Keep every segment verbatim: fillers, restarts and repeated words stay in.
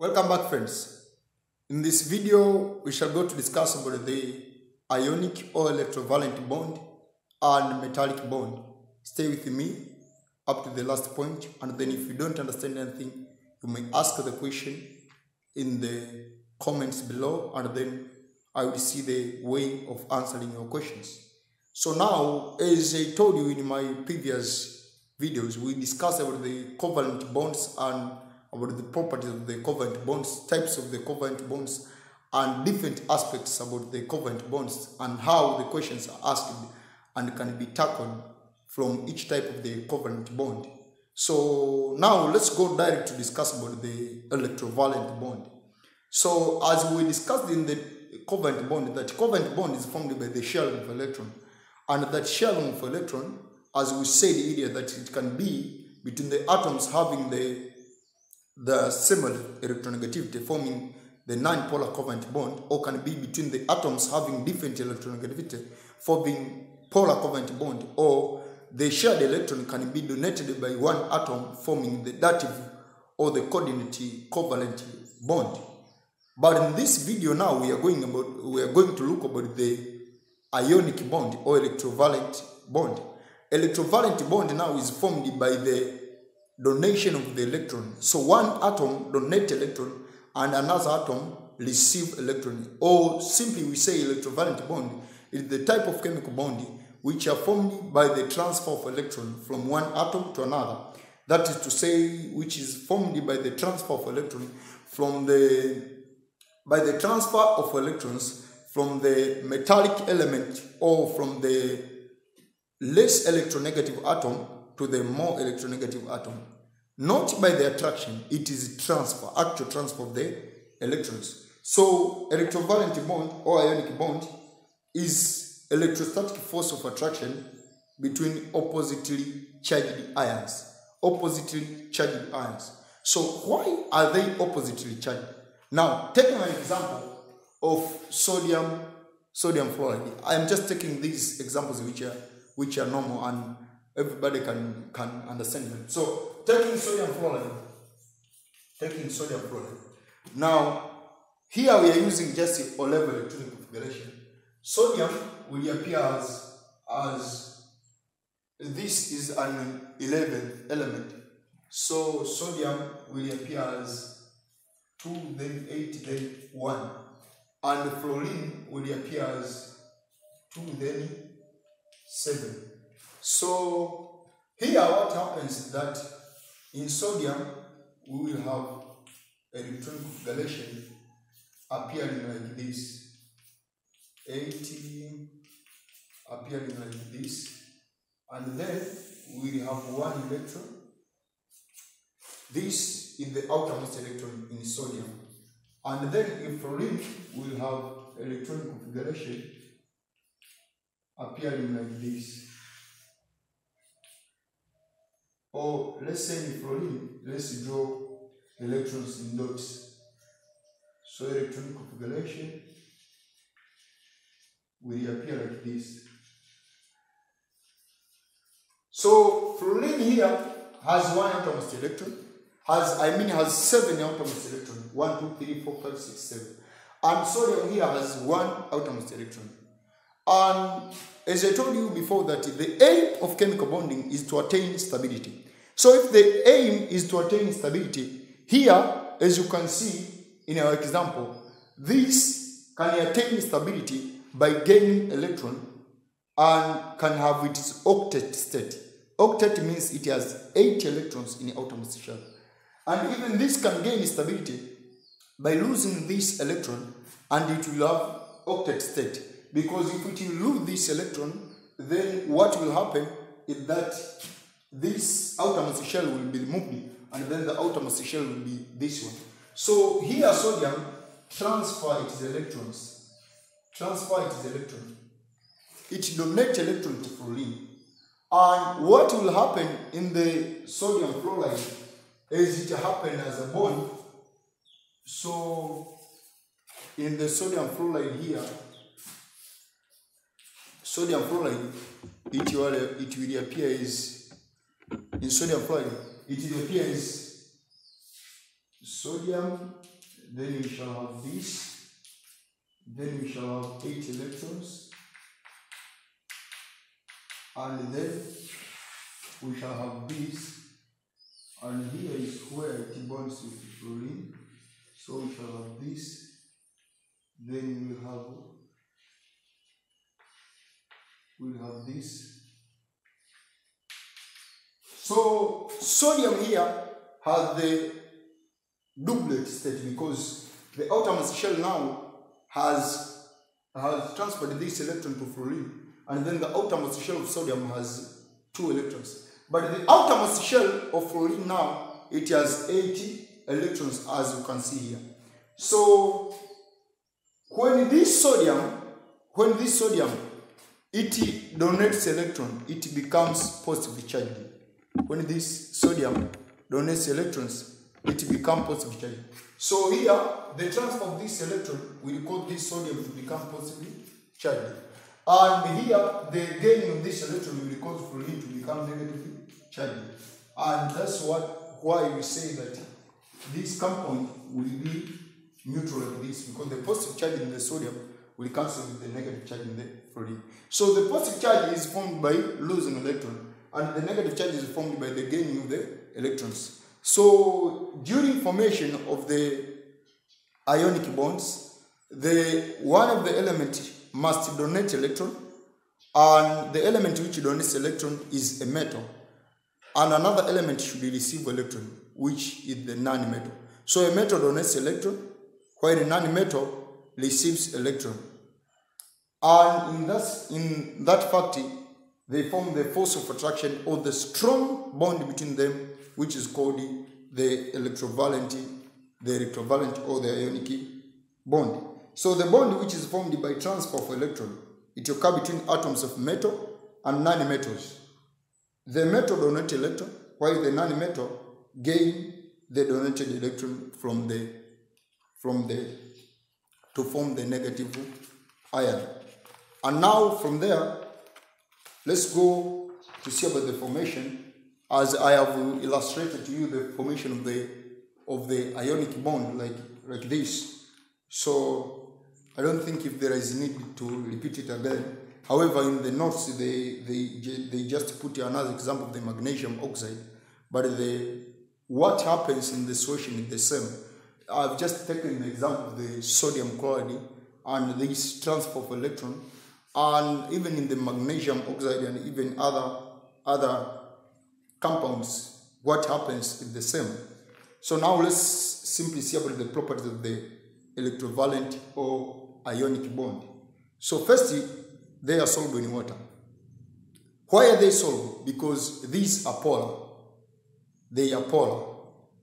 Welcome back, friends. In this video, we shall go to discuss about the ionic or electrovalent bond and metallic bond. Stay with me up to the last point, and then if you don't understand anything, you may ask the question in the comments below, and then I will see the way of answering your questions. So now, as I told you in my previous videos, we discussed about the covalent bonds and about the properties of the covalent bonds, types of the covalent bonds, and different aspects about the covalent bonds and how the questions are asked and can be tackled from each type of the covalent bond. So now let's go direct to discuss about the electrovalent bond. So as we discussed in the covalent bond, that covalent bond is formed by the shell of electron. And that shell of electron, as we said earlier, that it can be between the atoms having the, the similar electronegativity, forming the non-polar covalent bond, or can be between the atoms having different electronegativity, forming polar covalent bond, or the shared electron can be donated by one atom, forming the dative or the coordinate covalent bond. But in this video now, we are going about we are going to look about the ionic bond or electrovalent bond. Electrovalent bond now is formed by the donation of the electron. So one atom donates electron and another atom receives electron. Or simply we say electrovalent bond is the type of chemical bond which are formed by the transfer of electron from one atom to another. That is to say, which is formed by the transfer of electron from the by the transfer of electrons from the metallic element or from the less electronegative atom to the more electronegative atom. Not by the attraction, it is transfer, actual transfer of the electrons. So electrovalent bond or ionic bond is electrostatic force of attraction between oppositely charged ions. Oppositely charged ions. So why are they oppositely charged? Now, taking an example of sodium sodium fluoride. I am just taking these examples which are which are normal and everybody can can understand them. So taking sodium fluoride. Taking sodium fluoride. Now here we are using just a O-level electronic configuration. Sodium will appear as as this is an eleventh element. So sodium will appear as two, then eight, then one. And fluorine will appear as two, then seven. So here what happens is that in sodium we will have electron configuration appearing like this, eighty appearing like this, and then we will have one electron. This is the outermost electron in sodium. And then in fluorine we'll have electron configuration appearing like this. Or let's say in fluorine, let's draw electrons in dots. So electron configuration will appear like this. So fluorine here has one atomist electron. Has, I mean, has seven outermost electrons. one, two, three, four, five, six, seven. And sodium here has one outermost electron. And as I told you before, that the aim of chemical bonding is to attain stability. So if the aim is to attain stability, here, as you can see in our example, this can attain stability by gaining electron and can have its octet state. Octet means it has eight electrons in the outermost shell. And even this can gain stability by losing this electron, and it will have octet state. Because if it will lose this electron, then what will happen is that this outermost shell will be removed, and then the outermost shell will be this one. So here sodium transfer its electrons. Transfer its electron. It donates electron to fluorine. And what will happen in the sodium fluoride, as it happened as a bond, so in the sodium fluoride here, sodium fluoride, it will, it will appear as, in sodium fluoride, it will appear as sodium then we shall have this, then we shall have eight electrons, and then we shall have this, and here is where it bonds with fluorine, so we shall have this, then we will have we will have this. So sodium here has the doublet state because the outermost shell now has has transferred this electron to fluorine, and then the outermost shell of sodium has two electrons. But the outermost shell of fluorine now, it has eighty electrons, as you can see here. So when this sodium, when this sodium, it donates electron, it becomes positively charged. When this sodium donates electrons, it becomes positively charged. So here, the transfer of this electron will cause this sodium to become positively charged. And here, the gain of this electron will cause fluorine to become negatively charged. And that's what why we say that this compound will be neutral like this, because the positive charge in the sodium will cancel with the negative charge in the fluorine. So the positive charge is formed by losing electron, and the negative charge is formed by the gaining of the electrons. So during formation of the ionic bonds, the one of the elements must donate electron, and the element which donates electron is a metal, and another element should receive electron, which is the non-metal. So a metal donates electron, while a non-metal receives electron, and in that in that fact they form the force of attraction or the strong bond between them, which is called the electrovalent, the electrovalent or the ionic bond. So the bond which is formed by transfer of electron, it occurs between atoms of metal and nonmetals. The metal donates electron, while the nonmetal gain the donated electron from the from the to form the negative ion. And now from there, let's go to see about the formation, as I have illustrated to you the formation of the of the ionic bond like like this. So I don't think if there is need to repeat it again. However, in the notes they they they just put another example of the magnesium oxide, but the what happens in the solution is the same. I've just taken the example of the sodium chloride and this transfer of electron, and even in the magnesium oxide and even other other compounds, what happens is the same. So now let's simply see about the properties of the electrovalent or ionic bond. So first, they are soluble in water. Why are they soluble? Because these are polar. They are polar.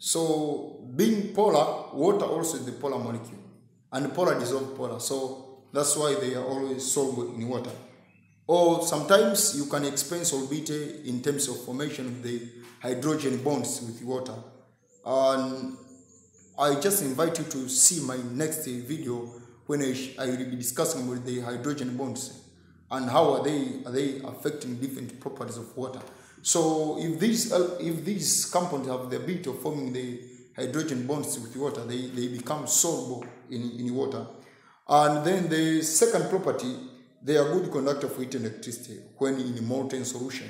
So being polar, water also is the polar molecule, and polar dissolves polar. So that's why they are always soluble in water. Or sometimes you can explain solubility in terms of formation of the hydrogen bonds with water. And I just invite you to see my next video, when I, I will be discussing with the hydrogen bonds and how are they are they affecting different properties of water. So if these if these compounds have the ability of forming the hydrogen bonds with water, they, they become soluble in, in water. And then the second property, they are good conductor of heat and electricity when in a molten solution.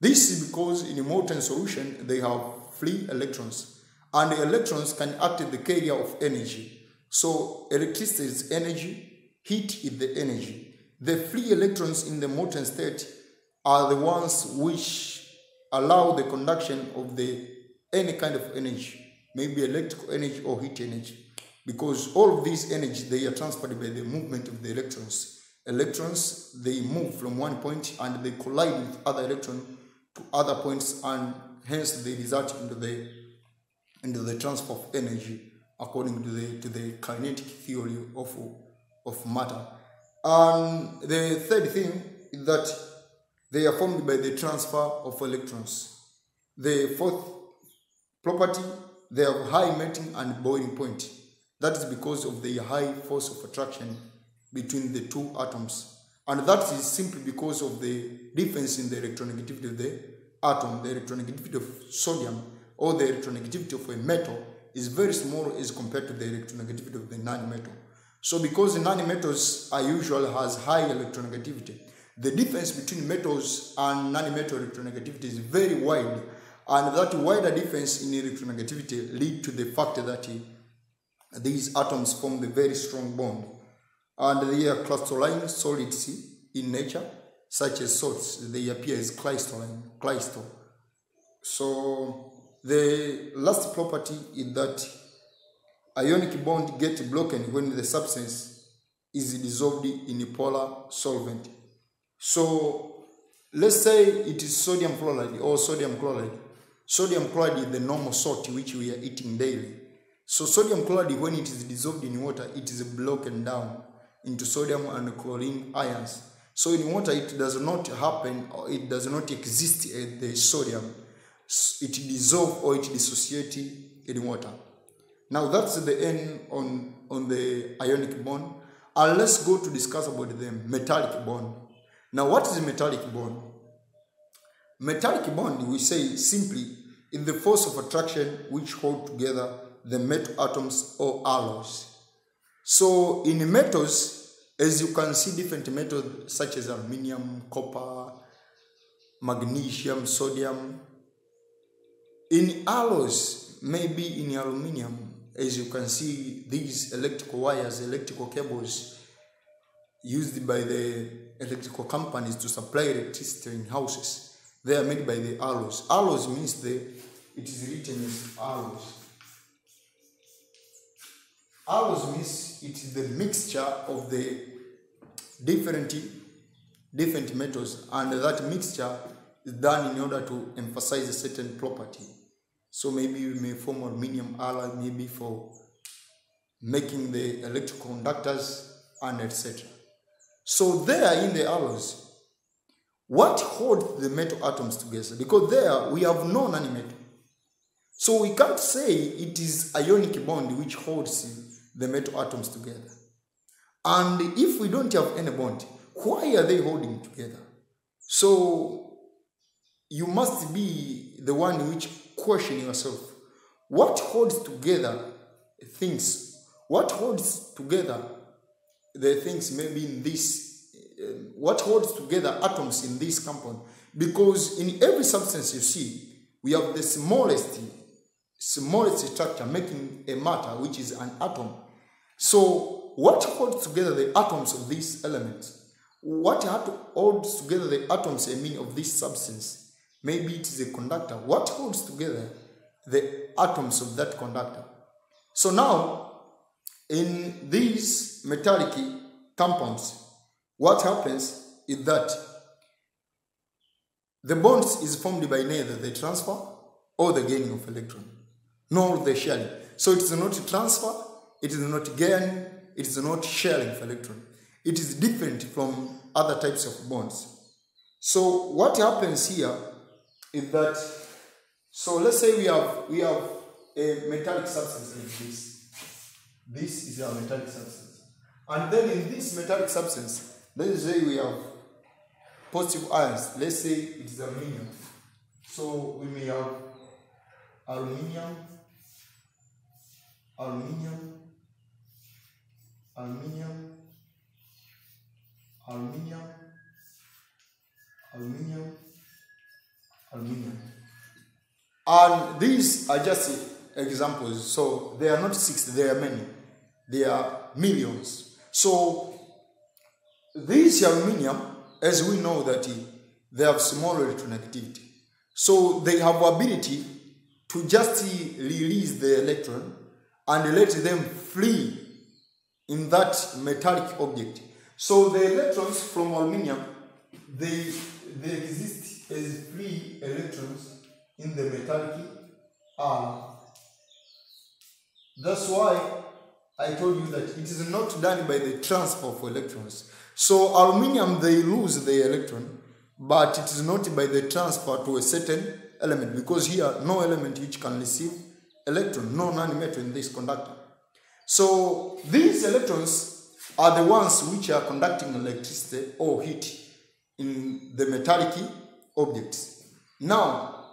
This is because in a molten solution they have free electrons, and the electrons can act as the carrier of energy. So electricity is energy, heat is the energy. The free electrons in the molten state are the ones which allow the conduction of the any kind of energy, maybe electrical energy or heat energy, because all of these energies, they are transferred by the movement of the electrons. Electrons, they move from one point and they collide with other electrons to other points, and hence they result into the, into the transfer of energy, according to the to the kinetic theory of of matter. And the third thing is that they are formed by the transfer of electrons. The fourth property, they have high melting and boiling point. That is because of the high force of attraction between the two atoms, and that is simply because of the difference in the electronegativity of the atom. The electronegativity of sodium or the electronegativity of a metal is very small as compared to the electronegativity of the nanometal. So because the nanometals are usually has high electronegativity, the difference between metals and nanometal electronegativity is very wide, and that wider difference in electronegativity lead to the fact that these atoms form the very strong bond, and they are crystalline solids in nature, such as salts. They appear as crystalline, crystal. So the last property is that ionic bond get broken when the substance is dissolved in a polar solvent. So let's say it is sodium chloride or sodium chloride. Sodium chloride is the normal salt which we are eating daily. So sodium chloride, when it is dissolved in water, it is broken down into sodium and chlorine ions. So in water it does not happen, or it does not exist as the sodium. It dissolves or it dissociates in water. Now that's the end on, on the ionic bond. And let's go to discuss about the metallic bond. Now what is a metallic bond? Metallic bond, we say simply, is the force of attraction which hold together the metal atoms or alloys. So in metals, as you can see, different metals such as aluminium, copper, magnesium, sodium. In alloys, maybe in aluminium, as you can see, these electrical wires, electrical cables used by the electrical companies to supply electricity in houses, they are made by the alloys. Alloys means the, it is written as alloys. Alloys means it is the mixture of the different, different metals, and that mixture is done in order to emphasize a certain property. So maybe we may form aluminium alloy, maybe for making the electrical conductors and et cetera. So there in the alloys, what holds the metal atoms together? Because there we have no nanometal. So we can't say it is ionic bond which holds the metal atoms together. And if we don't have any bond, why are they holding together? So you must be the one which question yourself. What holds together things? What holds together the things maybe in this, uh, what holds together atoms in this compound? Because in every substance you see, we have the smallest, smallest structure making a matter, which is an atom. So what holds together the atoms of these elements? What holds together the atoms, I mean, of this substance? Maybe it is a conductor. What holds together the atoms of that conductor? So now, in these metallic compounds, what happens is that the bonds is formed by neither the transfer or the gaining of electron, nor the sharing. So it is not transfer, it is not gain, it is not sharing of electron. It is different from other types of bonds. So what happens here is that, so let's say we have we have a metallic substance like this. This is our metallic substance. And then in this metallic substance, let's say we have positive ions. Let's say it is aluminium. So we may have aluminium, aluminium, aluminium, aluminium, aluminium, aluminium. And these are just examples. So they are not six, they are many. They are millions. So this aluminium, as we know that they have small electronegativity, so they have ability to just release the electron and let them flee in that metallic object. So the electrons from aluminium, they they exist as free electrons in the metallic arm. That's why I told you that it is not done by the transfer of electrons. So aluminium, they lose the electron, but it is not by the transfer to a certain element, because here no element which can receive electron, no nanometal in this conductor. So these electrons are the ones which are conducting electricity or heat in the metallic objects. Now,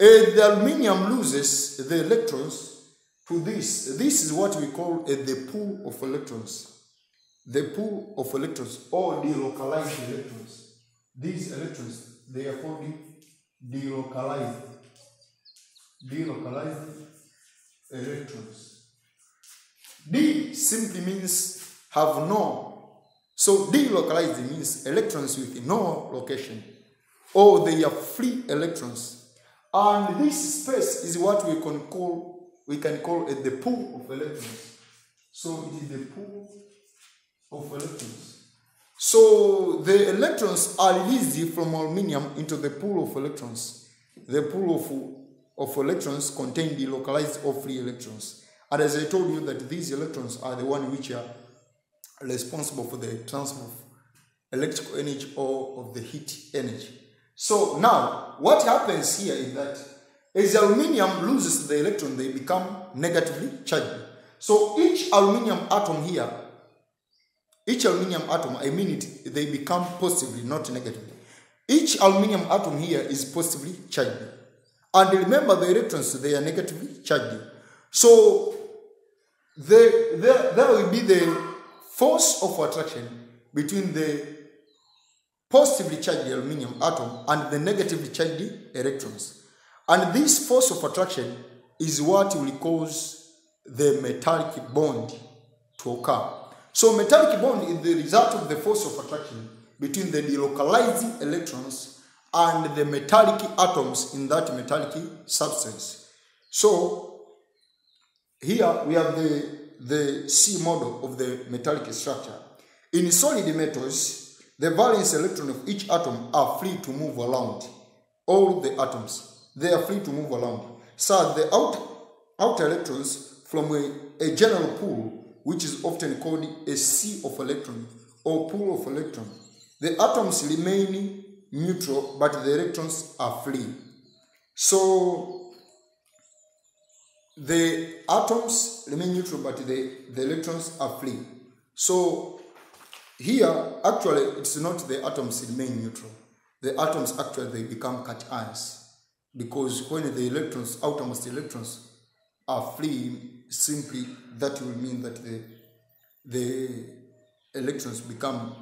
if the aluminium loses the electrons, to this. This is what we call uh, the pool of electrons. The pool of electrons or delocalized electrons. These electrons, they are called delocalized. Delocalized electrons. D simply means have no. So delocalized means electrons with no location, or they are free electrons. And this space is what we can call we can call it the pool of electrons. So it is the pool of electrons. So the electrons are released from aluminum into the pool of electrons. The pool of, of electrons contain delocalized or free electrons. And as I told you that these electrons are the ones which are responsible for the transfer of electrical energy or of the heat energy. So now, what happens here is that as aluminium loses the electron, they become negatively charged. So each aluminium atom here, each aluminium atom, I mean it, they become positively, not negatively. Each aluminium atom here is positively charged. And remember the electrons, they are negatively charged. So the, the, there will be the force of attraction between the positively charged aluminium atom and the negatively charged electrons. And this force of attraction is what will cause the metallic bond to occur. So metallic bond is the result of the force of attraction between the delocalized electrons and the metallic atoms in that metallic substance. So here we have the, the C model of the metallic structure. In solid metals, the valence electron of each atom are free to move around. All the atoms, they are free to move around. So the outer, outer electrons from a, a general pool, which is often called a sea of electron or pool of electron. The atoms remain neutral, but the electrons are free. So the atoms remain neutral, but the, the electrons are free. So here, actually, it's not the atoms remain neutral. The atoms actually, they become cations. Because when the electrons, outermost electrons, are free, simply that will mean that the, the electrons become...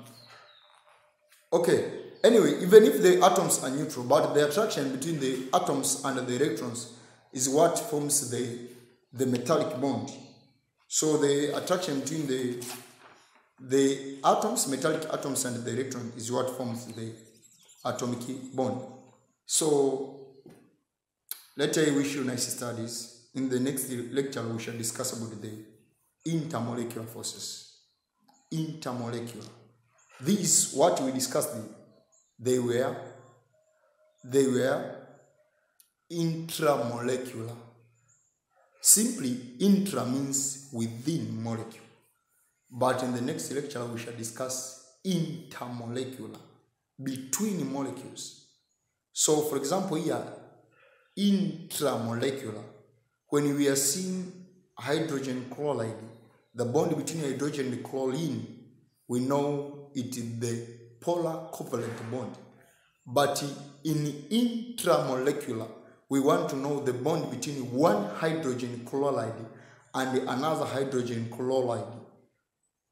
Okay, anyway, even if the atoms are neutral, but the attraction between the atoms and the electrons is what forms the, the metallic bond. So the attraction between the... the atoms, metallic atoms and the electron is what forms the atomic bond. So, let I wish you nice studies. In the next lecture, we shall discuss about the intermolecular forces. Intermolecular. These, what we discussed, they were, they were intramolecular. Simply, intra means within molecule. But in the next lecture, we shall discuss intermolecular, between molecules. So, for example, here, intramolecular. When we are seeing hydrogen chloride, the bond between hydrogen and chlorine, we know it is the polar covalent bond. But in intramolecular, we want to know the bond between one hydrogen chloride and another hydrogen chloride.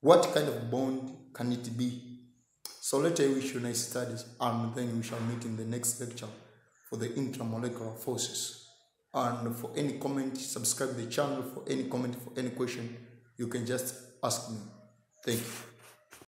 What kind of bond can it be? So let I wish you nice studies, and then we shall meet in the next lecture for the intramolecular forces. And for any comment, subscribe the channel. For any comment, for any question, you can just ask me. Thank you.